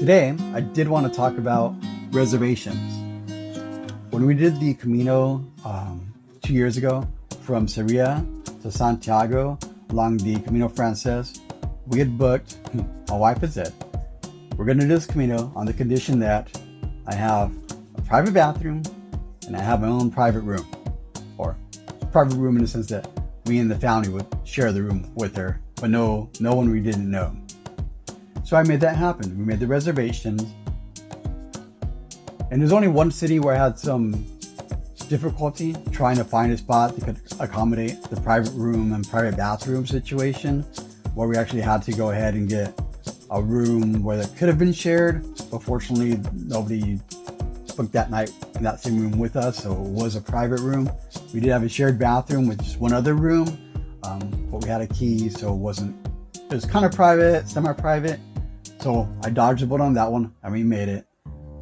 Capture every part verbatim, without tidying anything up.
Today, I did want to talk about reservations. When we did the Camino um, two years ago from Sarria to Santiago along the Camino Frances, we had booked, my wife had said, we're going to do this Camino on the condition that I have a private bathroom and I have my own private room, or private room in the sense that we and the family would share the room with her, but no, no one we didn't know. So I made that happen. We made the reservations. And there's only one city where I had some difficulty trying to find a spot that could accommodate the private room and private bathroom situation, where we actually had to go ahead and get a room where that could have been shared. But fortunately, nobody booked that night in that same room with us, so it was a private room. We did have a shared bathroom with just one other room, um, but we had a key, so it wasn't, it was kind of private, semi-private. So I dodged the bullet on that one and we made it.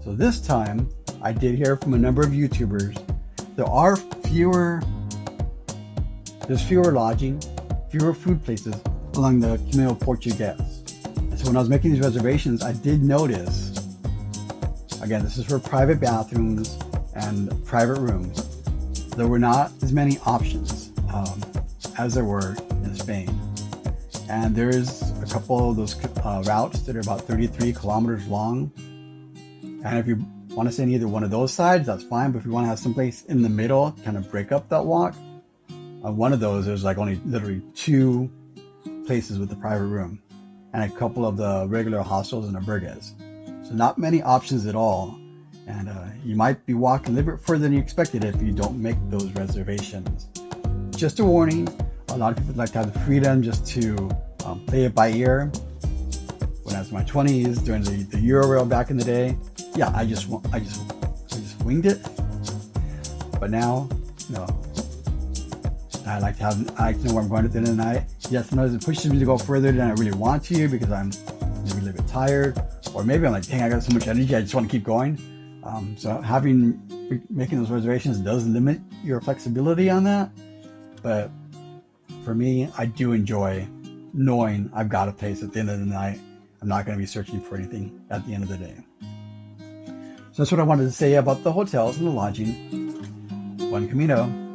So this time I did hear from a number of YouTubers. There are fewer, there's fewer lodging, fewer food places along the Camino Portugues. And so when I was making these reservations, I did notice, again, this is for private bathrooms and private rooms, there were not as many options um, as there were in Spain. And there's a couple of those uh, routes that are about thirty-three kilometers long. And if you want to stay on either one of those sides, that's fine. But if you want to have someplace in the middle, kind of break up that walk, on one of those, there's like only literally two places with a private room and a couple of the regular hostels and albergues. So not many options at all. And uh, you might be walking a little bit further than you expected if you don't make those reservations. Just a warning. A lot of people like to have the freedom just to um, play it by ear. When I was in my twenties, during the, the Euro Rail back in the day, yeah, I just, I just, I just winged it. But now, no. I like to have, I like to know where I'm going at the end of the night. Yes, sometimes it pushes me to go further than I really want to because I'm maybe a little bit tired, or maybe I'm like, dang, I got so much energy, I just want to keep going. Um, so having making those reservations does limit your flexibility on that, but. For me, I do enjoy knowing I've got a place at the end of the night. I'm not going to be searching for anything at the end of the day. So that's what I wanted to say about the hotels and the lodging. Buen Camino.